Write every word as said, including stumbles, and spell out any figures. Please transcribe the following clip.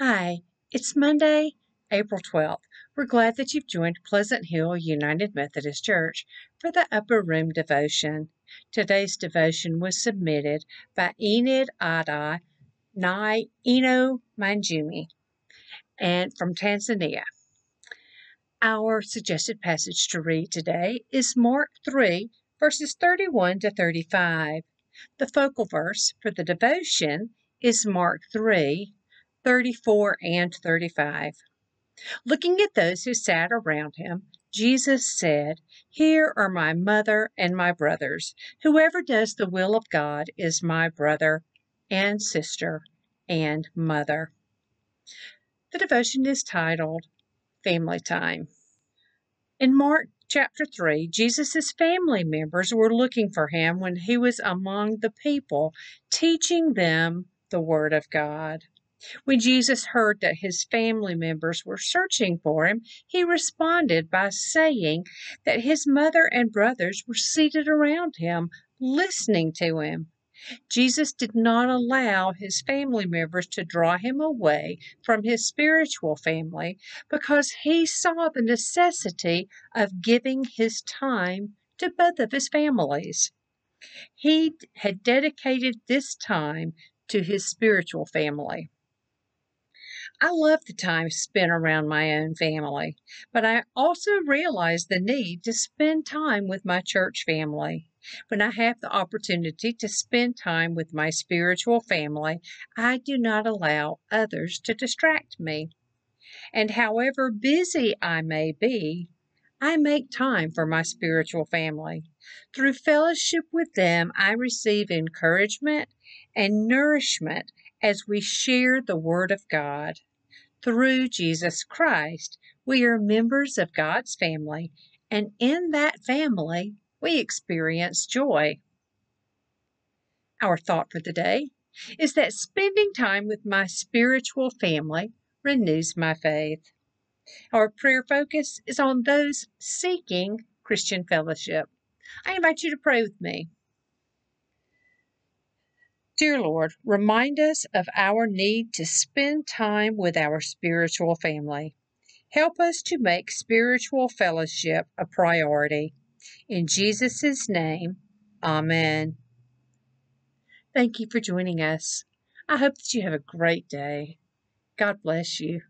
Hi, it's Monday, April twelfth. We're glad that you've joined Pleasant Hill United Methodist Church for the Upper Room Devotion. Today's devotion was submitted by Enid Adai Nai Eno Manjumi and from Tanzania. Our suggested passage to read today is Mark three, verses thirty-one to thirty-five. The focal verse for the devotion is Mark three, thirty-four and thirty-five. Looking at those who sat around him, Jesus said, "Here are my mother and my brothers. Whoever does the will of God is my brother and sister and mother." The devotion is titled Family Time. In Mark chapter three, Jesus' family members were looking for him when he was among the people, teaching them the Word of God. When Jesus heard that his family members were searching for him, he responded by saying that his mother and brothers were seated around him, listening to him. Jesus did not allow his family members to draw him away from his spiritual family because he saw the necessity of giving his time to both of his families. He had dedicated this time to his spiritual family. I love the time spent around my own family, but I also realize the need to spend time with my church family. When I have the opportunity to spend time with my spiritual family, I do not allow others to distract me. And however busy I may be, I make time for my spiritual family. Through fellowship with them, I receive encouragement and nourishment as we share the Word of God. Through Jesus Christ, we are members of God's family, and in that family, we experience joy. Our thought for the day is that spending time with my spiritual family renews my faith. Our prayer focus is on those seeking Christian fellowship. I invite you to pray with me. Dear Lord, remind us of our need to spend time with our spiritual family. Help us to make spiritual fellowship a priority. In Jesus' name, amen. Thank you for joining us. I hope that you have a great day. God bless you.